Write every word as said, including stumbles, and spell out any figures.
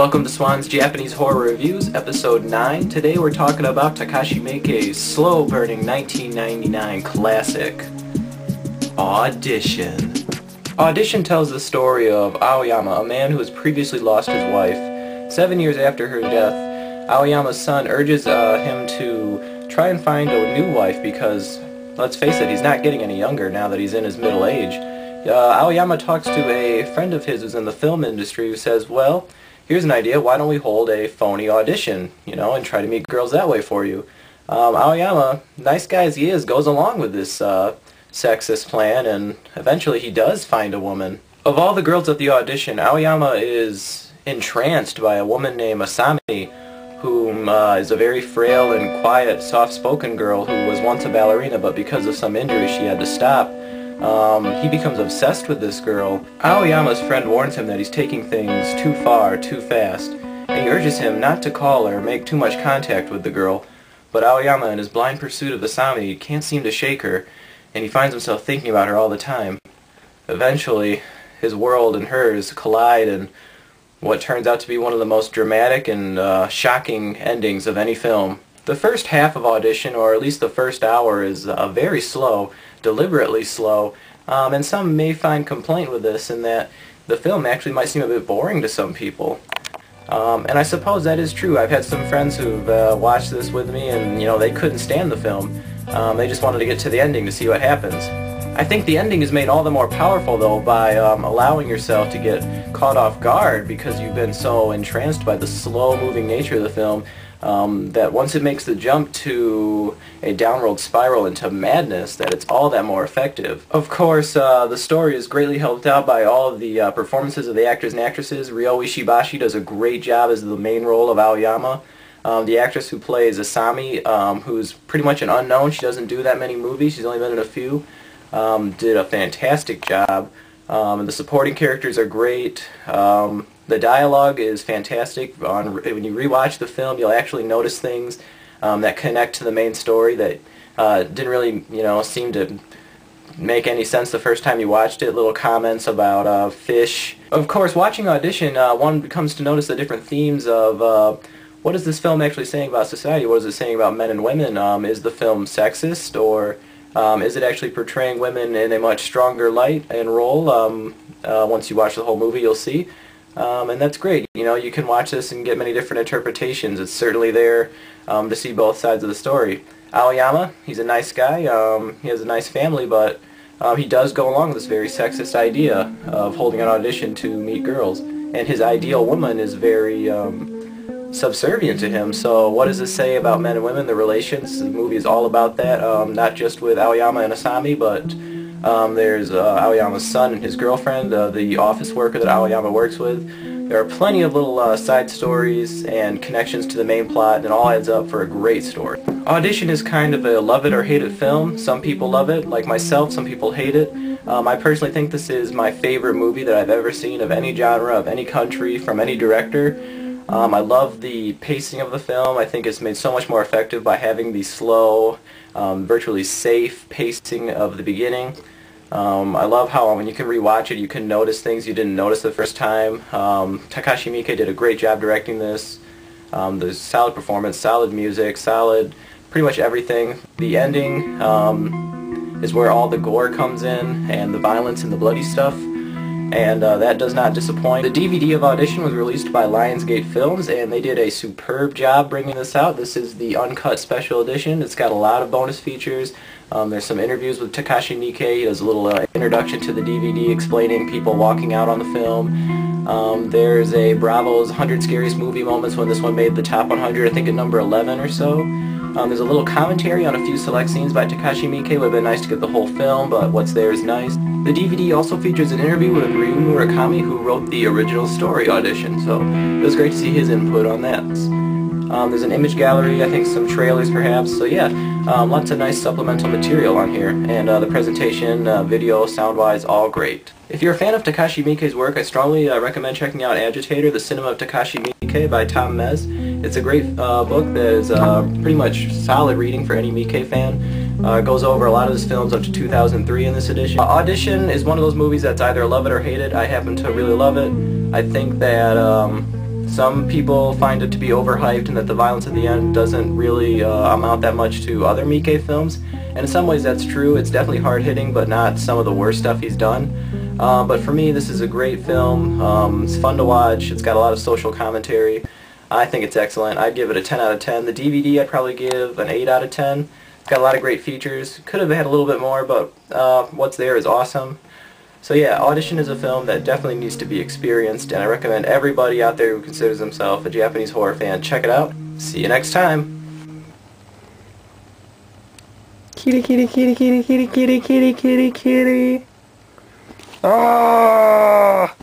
Welcome to Swan's Japanese Horror Reviews, Episode nine. Today we're talking about Takashi Miike's slow-burning nineteen ninety-nine classic, Audition. Audition tells the story of Aoyama, a man who has previously lost his wife. Seven years after her death, Aoyama's son urges uh, him to try and find a new wife because, let's face it, he's not getting any younger now that he's in his middle age. Uh, Aoyama talks to a friend of his who's in the film industry who says, well, here's an idea, why don't we hold a phony audition, you know, and try to meet girls that way for you. Um, Aoyama, nice guy as he is, goes along with this uh, sexist plan, and eventually he does find a woman. Of all the girls at the audition, Aoyama is entranced by a woman named Asami, whom uh, is a very frail and quiet, soft-spoken girl who was once a ballerina, but because of some injury she had to stop. Um, he becomes obsessed with this girl. Aoyama's friend warns him that he's taking things too far, too fast, and he urges him not to call or make too much contact with the girl, but Aoyama, in his blind pursuit of Asami, can't seem to shake her, and he finds himself thinking about her all the time. Eventually, his world and hers collide in what turns out to be one of the most dramatic and uh, shocking endings of any film. The first half of Audition, or at least the first hour, is uh, very slow, deliberately slow, um, and some may find complaint with this in that the film actually might seem a bit boring to some people. Um, and I suppose that is true. I've had some friends who've uh, watched this with me and, you know, they couldn't stand the film. Um, they just wanted to get to the ending to see what happens. I think the ending is made all the more powerful, though, by um, allowing yourself to get caught off guard because you've been so entranced by the slow-moving nature of the film um, that once it makes the jump to a downward spiral into madness, that it's all that more effective. Of course, uh, the story is greatly helped out by all of the uh, performances of the actors and actresses. Ryo Ishibashi does a great job as the main role of Aoyama. Um, the actress who plays Asami, um, who's pretty much an unknown, she doesn't do that many movies, she's only been in a few. Um, did a fantastic job. Um, the supporting characters are great. Um, the dialogue is fantastic. On, when you rewatch the film, you'll actually notice things um, that connect to the main story that uh, didn't really, you know, seem to make any sense the first time you watched it. Little comments about uh, fish. Of course, watching Audition, uh, one comes to notice the different themes of uh, what is this film actually saying about society? What is it saying about men and women? Um, is the film sexist, or Um, is it actually portraying women in a much stronger light and role? Um, uh, once you watch the whole movie, you'll see. Um, and that's great. You know, you can watch this and get many different interpretations. It's certainly there um, to see both sides of the story. Aoyama, he's a nice guy. Um, he has a nice family, but um, he does go along with this very sexist idea of holding an audition to meet girls. And his ideal woman is very Um, subservient to him. So what does this say about men and women, the relations? The movie is all about that, um, not just with Aoyama and Asami, but um, there's uh, Aoyama's son and his girlfriend, uh, the office worker that Aoyama works with. There are plenty of little uh, side stories and connections to the main plot, and it all adds up for a great story. Audition is kind of a love it or hate it film. Some people love it, like myself, some people hate it. Um, I personally think this is my favorite movie that I've ever seen, of any genre, of any country, from any director. Um, I love the pacing of the film. I think it's made so much more effective by having the slow, um, virtually safe pacing of the beginning. Um, I love how when you can rewatch it, you can notice things you didn't notice the first time. Um, Takashi Miike did a great job directing this. Um, there's solid performance, solid music, solid pretty much everything. The ending um, is where all the gore comes in, and the violence and the bloody stuff. And uh, that does not disappoint. The D V D of Audition was released by Lionsgate Films, and they did a superb job bringing this out. This is the uncut special edition. It's got a lot of bonus features. Um, there's some interviews with Takashi Miike. He does a little uh, introduction to the D V D explaining people walking out on the film. Um, there's a Bravo's one hundred Scariest Movie Moments when this one made the top one hundred, I think at number eleven or so. Um, there's a little commentary on a few select scenes by Takashi Miike. It would have been nice to get the whole film, but what's there is nice. The D V D also features an interview with Ryu Murakami, who wrote the original story Audition, so it was great to see his input on that. Um, there's an image gallery, I think some trailers perhaps, so yeah, um, lots of nice supplemental material on here, and uh, the presentation, uh, video, sound-wise, all great. If you're a fan of Takashi Miike's work, I strongly uh, recommend checking out Agitator, The Cinema of Takashi Miike by Tom Mez. It's a great uh, book that is uh, pretty much solid reading for any Miike fan. Uh, it goes over a lot of his films up to two thousand three in this edition. Uh, Audition is one of those movies that's either love it or hate it. I happen to really love it. I think that um, Some people find it to be overhyped and that the violence at the end doesn't really uh, amount that much to other Miike films, and in some ways that's true. It's definitely hard-hitting, but not some of the worst stuff he's done. Uh, but for me, this is a great film. Um, it's fun to watch. It's got a lot of social commentary. I think it's excellent. I'd give it a ten out of ten. The D V D I'd probably give an eight out of ten. It's got a lot of great features. Could have had a little bit more, but uh, what's there is awesome. So yeah, Audition is a film that definitely needs to be experienced, and I recommend everybody out there who considers themselves a Japanese horror fan check it out. See you next time! Kitty, kitty, kitty, kitty, kitty, kitty, kitty, kitty, kitty. Ah!